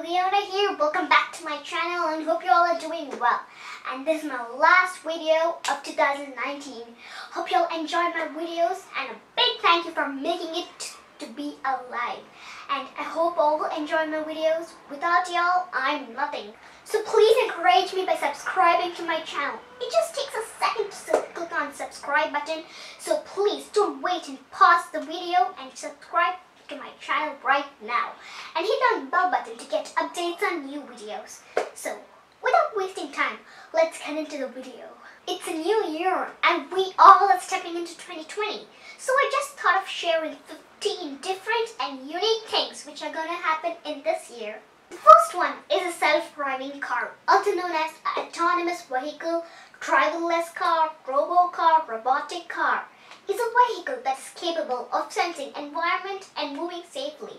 Sasha Leona here. Welcome back to my channel and hope you all are doing well. And this is my last video of 2019. Hope you all enjoyed my videos and a big thank you for making it to be alive. And I hope all will enjoy my videos. Without y'all, I'm nothing. So please encourage me by subscribing to my channel. It just takes a second to click on the subscribe button. So please don't wait and pause the video and subscribe to my channel right now and hit that bell button to get updates on new videos. So without wasting time, let's get into the video. It's a new year and we all are stepping into 2020. So I just thought of sharing 15 different and unique things which are gonna happen in this year. The first one is a self-driving car, also known as an autonomous vehicle, driverless car, robocar, robotic car. It's a vehicle that is capable of sensing environment and moving safely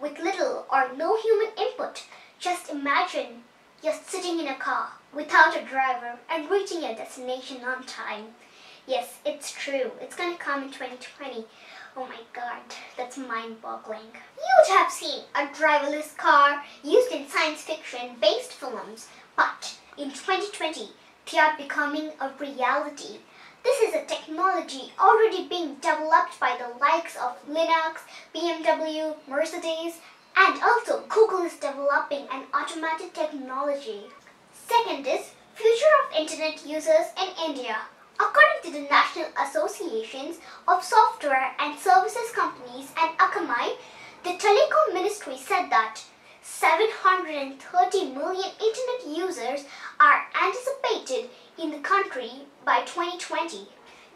with little or no human input. Just imagine you're sitting in a car without a driver and reaching your destination on time. Yes, it's true. It's gonna come in 2020. Oh my god, that's mind-boggling. You would have seen a driverless car used in science fiction-based films, but in 2020, they are becoming a reality. This is a technology already being developed by the likes of Linux, BMW, Mercedes, and also Google is developing an automated technology. Second is future of internet users in India. According to the National Associations of Software and Services Companies and Akamai, the Telecom Ministry said that 730 million internet users are anticipated in the country by 2020.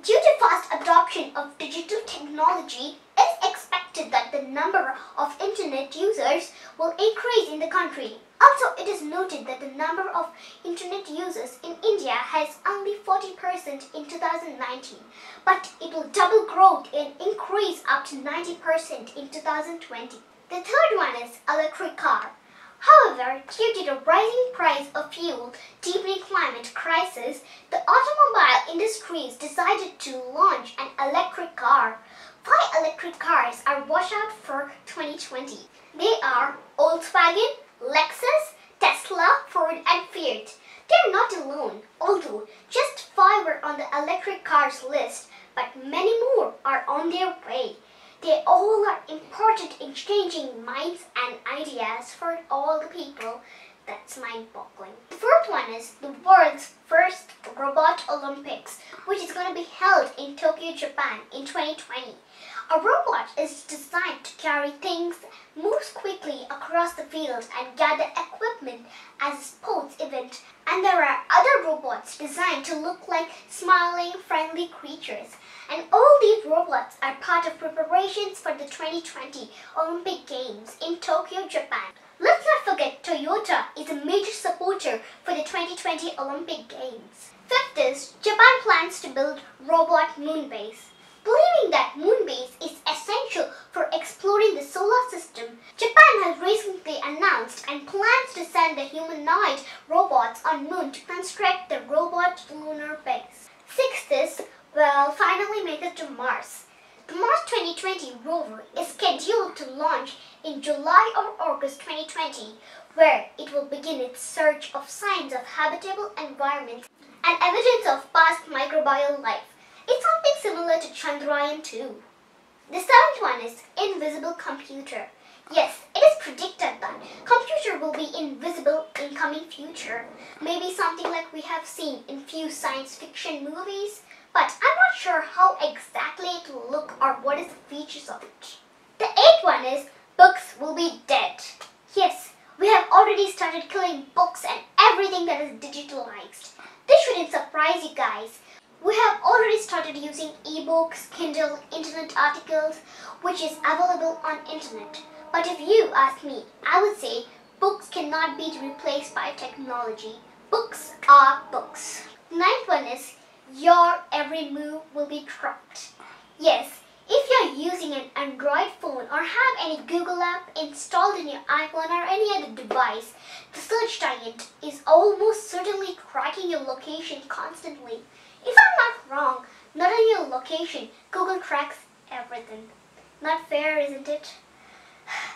Due to fast adoption of digital technology, it's expected that the number of internet users will increase in the country. Also, it is noted that the number of internet users in India has only 40% in 2019, but it will double growth and increase up to 90% in 2020. The third one is electric car. However, due to the rising price of fuel, deepening climate crisis, the automobile industry has decided to launch an electric car. Five electric cars are washed out for 2020. They are Volkswagen, Lexus, Tesla, Ford and Fiat. They are not alone, although just five were on the electric cars list, but many more are on their way. They all are important in changing minds and ideas for all the people. That's mind-boggling. The fourth one is the world's first robot Olympics, which is going to be held in Tokyo, Japan in 2020. A robot is designed to carry things, moves quickly across the field and gather equipment as a sports event. And there are other robots designed to look like smiling, friendly creatures. And all these robots are part of preparations for the 2020 Olympic Games in Tokyo, Japan. Let's not forget Toyota is a major supporter for the 2020 Olympic Games. Fifth is Japan plans to build robot moon base. Believing that moon base is essential for exploring the solar system, Japan has recently announced and plans to send the humanoid robots on moon to construct the robot lunar base. Sixth is, well, finally make it to Mars. The Mars 2020 rover is scheduled to launch in July or August 2020, where it will begin its search of signs of habitable environments and evidence of past microbial life. It's something similar to Chandrayaan 2. The seventh one is invisible computer. Yes, it is predicted that computer will be invisible in coming future. Maybe something like we have seen in few science fiction movies, but I'm not sure how exactly it will look or what is the features of it. The eighth one is books will be dead. Yes, we have already started killing books and everything that is digitalized. This shouldn't surprise you guys. We have already started using ebooks, Kindle, internet articles, which is available on internet. But if you ask me, I would say books cannot be replaced by technology. Books are books. The ninth one is your every move will be tracked. Yes, if you're using an Android phone or have any Google app installed in your iPhone or any other device, the search target is almost certainly tracking your location constantly. If I'm not wrong, not on your location, Google tracks everything. Not fair, isn't it?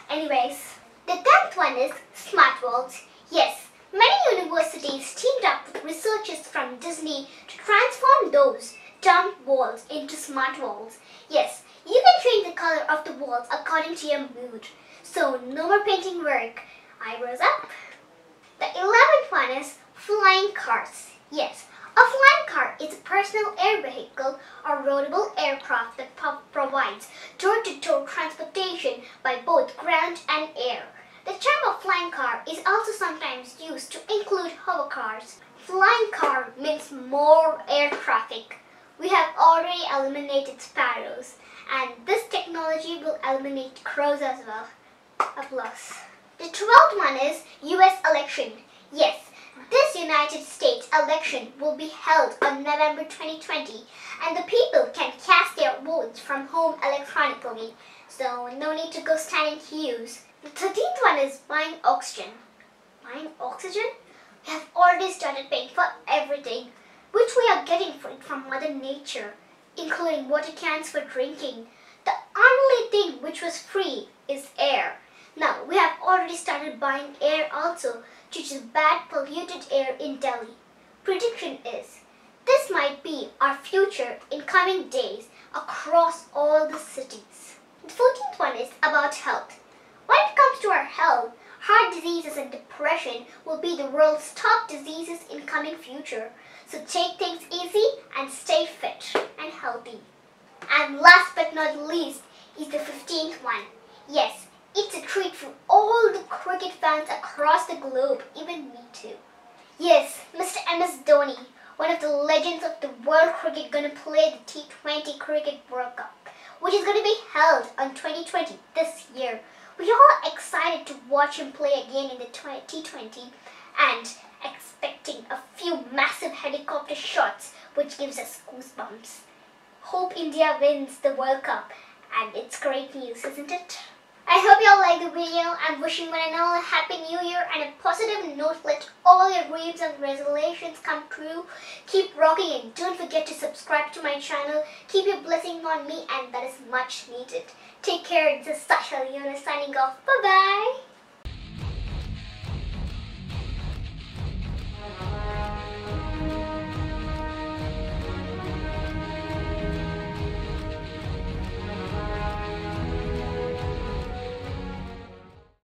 Anyways, The 10th one is smart worlds. Yes, many universities teamed up with researchers from Disney to transform those dumb walls into smart walls. Yes, you can change the color of the walls according to your mood. So no more painting work. Eyebrows up. The 11th one is flying cars. Yes, a flying car is a personal air vehicle or roadable aircraft that provides door-to-door transportation by both ground and air. The term of flying car is also sometimes used to include hover cars. Flying car means more air traffic. We have already eliminated sparrows, and this technology will eliminate crows as well. Applause. The 12th one is US election. Yes, this United States election will be held on November 2020, and the people can cast their votes from home electronically, so no need to go stand in queues. The 13th one is buying oxygen. Buying oxygen? We have already started paying for everything, which we are getting for it from Mother Nature, including water cans for drinking. The only thing which was free is air. Now, we have already started buying air also due to bad polluted air in Delhi. Prediction is, this might be our future in coming days across all the cities. The 14th one is about health. When it comes to our health, heart diseases and depression will be the world's top diseases in coming future. So take things easy and stay fit and healthy. And last but not least is the 15th one. Yes. It's a treat for all the cricket fans across the globe, even me too. Yes, Mr. MS Dhoni, one of the legends of the world cricket, gonna play the T20 Cricket World Cup, which is gonna be held on 2020 this year. We're all excited to watch him play again in the T20 and expecting a few massive helicopter shots, which gives us goosebumps. Hope India wins the World Cup, and it's great news, isn't it? I hope you all liked the video. I'm wishing one and all a happy new year and a positive note. Let all your dreams and resolutions come true. Keep rocking and don't forget to subscribe to my channel. Keep your blessing on me, and that is much needed. Take care. This is Sasha Leona signing off. Bye bye.